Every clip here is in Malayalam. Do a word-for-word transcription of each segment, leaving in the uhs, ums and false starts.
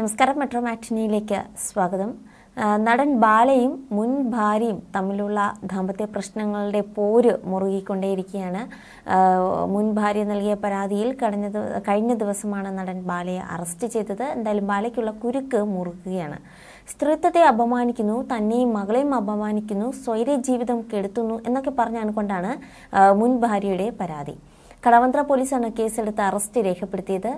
നമസ്കാരം മെട്രോ മാറ്റിനിയിലേക്ക് സ്വാഗതം നടൻ ബാലയും മുൻ ഭാര്യയും തമ്മിലുള്ള ദാമ്പത്യ പ്രശ്നങ്ങളുടെ പോര് മുറുകിക്കൊണ്ടേയിരിക്കുകയാണ് മുൻ ഭാര്യ നൽകിയ പരാതിയിൽ കഴിഞ്ഞ ദിവസമാണ് നടൻ ബാലയെ അറസ്റ്റ് ചെയ്തത് എന്തായാലും ബാലയ്ക്കുള്ള കുരുക്ക് മുറുകുകയാണ് സ്ത്രീത്വത്തെ അപമാനിക്കുന്നു തന്നെയും മകളെയും അപമാനിക്കുന്നു സ്വൈര ജീവിതം കെടുത്തുന്നു എന്നൊക്കെ പറഞ്ഞുകൊണ്ടാണ് മുൻ ഭാര്യയുടെ പരാതി കടവന്ത്ര പോലീസാണ് കേസെടുത്ത് അറസ്റ്റ് രേഖപ്പെടുത്തിയത്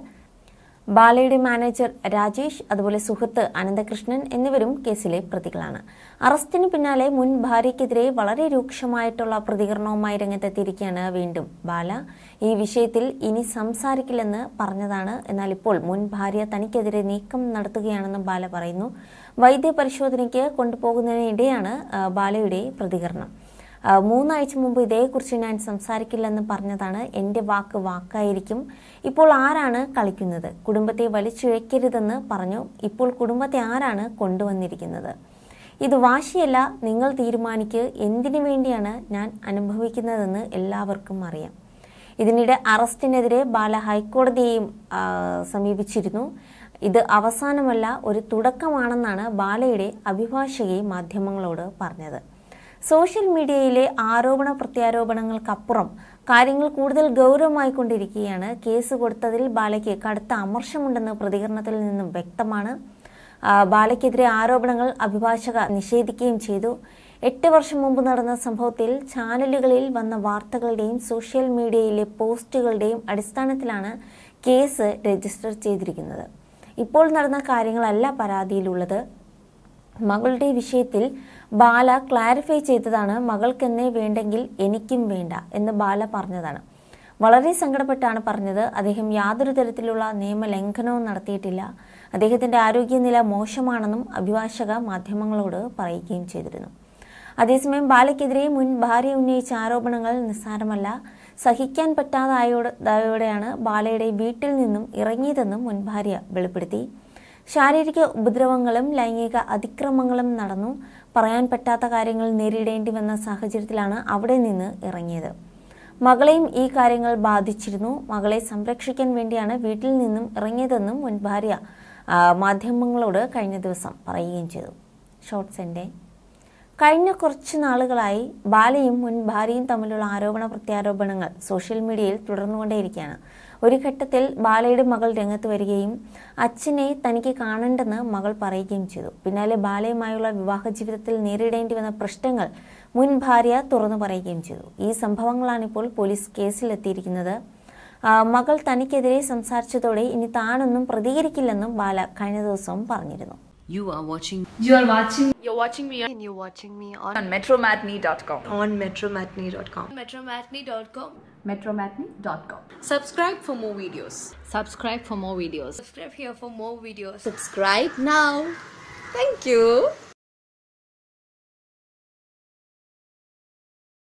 ബാലയുടെ മാനേജർ രാജേഷ് അതുപോലെ സുഹൃത്ത് അനന്തകൃഷ്ണൻ എന്നിവരും കേസിലെ പ്രതികളാണ് അറസ്റ്റിന് പിന്നാലെ മുൻ ഭാര്യയ്ക്കെതിരെ വളരെ രൂക്ഷമായിട്ടുള്ള പ്രതികരണവുമായി രംഗത്തെത്തിയിരിക്കുകയാണ് വീണ്ടും ബാല ഈ വിഷയത്തിൽ ഇനി സംസാരിക്കില്ലെന്ന് പറഞ്ഞതാണ് എന്നാൽ ഇപ്പോൾ മുൻ ഭാര്യ തനിക്കെതിരെ നീക്കം നടത്തുകയാണെന്ന് ബാല പറയുന്നു വൈദ്യപരിശോധനയ്ക്ക് കൊണ്ടുപോകുന്നതിനിടെയാണ് ബാലയുടെ പ്രതികരണം മൂന്നാഴ്ച മുമ്പ് ഇതേക്കുറിച്ച് ഞാൻ സംസാരിക്കില്ലെന്ന് പറഞ്ഞതാണ് എൻ്റെ വാക്ക് വാക്കായിരിക്കും ഇപ്പോൾ ആരാണ് കളിക്കുന്നത് കുടുംബത്തെ വലിച്ചിഴക്കരുതെന്ന് പറഞ്ഞു ഇപ്പോൾ കുടുംബത്തെ ആരാണ് കൊണ്ടുവന്നിരിക്കുന്നത് ഇത് വാശിയല്ല നിങ്ങൾ തീരുമാനിക്കുക എന്തിനു വേണ്ടിയാണ് ഞാൻ അനുഭവിക്കുന്നതെന്ന് എല്ലാവർക്കും അറിയാം ഇതിനിടെ അറസ്റ്റിനെതിരെ ബാല ഹൈക്കോടതിയെയും സമീപിച്ചിരുന്നു ഇത് അവസാനമല്ല ഒരു തുടക്കമാണെന്നാണ് ബാലയുടെ അഭിഭാഷകി മാധ്യമങ്ങളോട് പറഞ്ഞത് സോഷ്യൽ മീഡിയയിലെ ആരോപണ പ്രത്യാരോപണങ്ങൾക്കപ്പുറം കാര്യങ്ങൾ കൂടുതൽ ഗൗരവമായി കൊണ്ടിരിക്കുകയാണ് കേസ് കൊടുത്തതിൽ ബാലയ്ക്ക് കടുത്ത അമർഷമുണ്ടെന്ന് പ്രതികരണത്തിൽ നിന്നും വ്യക്തമാണ് ബാലയ്ക്കെതിരെ ആരോപണങ്ങൾ അഭിഭാഷക നിഷേധിക്കുകയും ചെയ്തു എട്ട് വർഷം മുമ്പ് നടന്ന സംഭവത്തിൽ ചാനലുകളിൽ വന്ന വാർത്തകളുടെയും സോഷ്യൽ മീഡിയയിലെ പോസ്റ്റുകളുടെയും അടിസ്ഥാനത്തിലാണ് കേസ് രജിസ്റ്റർ ചെയ്തിരിക്കുന്നത് ഇപ്പോൾ നടന്ന കാര്യങ്ങളല്ല പരാതിയിലുള്ളത് മകളുടെ വിഷയത്തിൽ ബാല ക്ലാരിഫൈ ചെയ്തതാണ് മകൾക്കെന്നേ വേണ്ടെങ്കിൽ എനിക്കും വേണ്ട എന്ന് ബാല പറഞ്ഞതാണ് വളരെ സങ്കടപ്പെട്ടാണ് പറഞ്ഞത് അദ്ദേഹം യാതൊരു തരത്തിലുള്ള നിയമലംഘനവും നടത്തിയിട്ടില്ല അദ്ദേഹത്തിൻ്റെ ആരോഗ്യനില മോശമാണെന്നും അഭിഭാഷക മാധ്യമങ്ങളോട് പറയുകയും ചെയ്തിരുന്നു അതേസമയം ബാലയ്ക്കെതിരെ മുൻ ഭാര്യ ഉന്നയിച്ച ആരോപണങ്ങൾ നിസ്സാരമല്ല സഹിക്കാൻ പറ്റാതായോടെയാണ് ബാലയുടെ വീട്ടിൽ നിന്നും ഇറങ്ങിയതെന്നും മുൻ ഭാര്യ വെളിപ്പെടുത്തി ശാരീരിക ഉപദ്രവങ്ങളും ലൈംഗിക അതിക്രമങ്ങളും നടന്നു പറയാൻ പറ്റാത്ത കാര്യങ്ങൾ നേരിടേണ്ടി വന്ന സാഹചര്യത്തിലാണ് അവിടെ നിന്ന് ഇറങ്ങിയത് മകളെയും ഈ കാര്യങ്ങൾ ബാധിച്ചിരുന്നു മകളെ സംരക്ഷിക്കാൻ വേണ്ടിയാണ് വീട്ടിൽ നിന്നും ഇറങ്ങിയതെന്നും മുൻ ഭാര്യ മാധ്യമങ്ങളോട് കഴിഞ്ഞ ദിവസം പറയുകയും ചെയ്തു ഷോർട്ട്സിൻ്റെ കഴിഞ്ഞ കുറച്ച് നാളുകളായി ബാലയും മുൻ ഭാര്യയും തമ്മിലുള്ള ആരോപണ പ്രത്യാരോപണങ്ങൾ സോഷ്യൽ മീഡിയയിൽ തുടർന്നുകൊണ്ടേയിരിക്കുകയാണ് ഒരു ഘട്ടത്തിൽ ബാലയുടെ മകൾ രംഗത്ത് വരികയും അച്ഛനെ തനിക്ക് കാണണ്ടെന്ന് മകൾ പറയുകയും ചെയ്തു പിന്നാലെ ബാലയുമായുള്ള വിവാഹ ജീവിതത്തിൽ നേരിടേണ്ടി വന്ന പ്രശ്നങ്ങൾ മുൻ ഭാര്യ തുറന്നു പറയുകയും ചെയ്തു ഈ സംഭവങ്ങളാണിപ്പോൾ പോലീസ് കേസിലെത്തിയിരിക്കുന്നത് മകൾ തനിക്കെതിരെ സംസാരിച്ചതോടെ ഇനി താനൊന്നും പ്രതികരിക്കില്ലെന്നും ബാല കഴിഞ്ഞ ദിവസവും പറഞ്ഞിരുന്നു You are watching. You are watching. You're watching me, and you're watching me on, on metro matinee dot com. On metro matinee dot com. metro matinee dot com. metro matinee dot com. Subscribe for more videos. Subscribe for more videos. Subscribe here for more videos. Subscribe now. Thank you.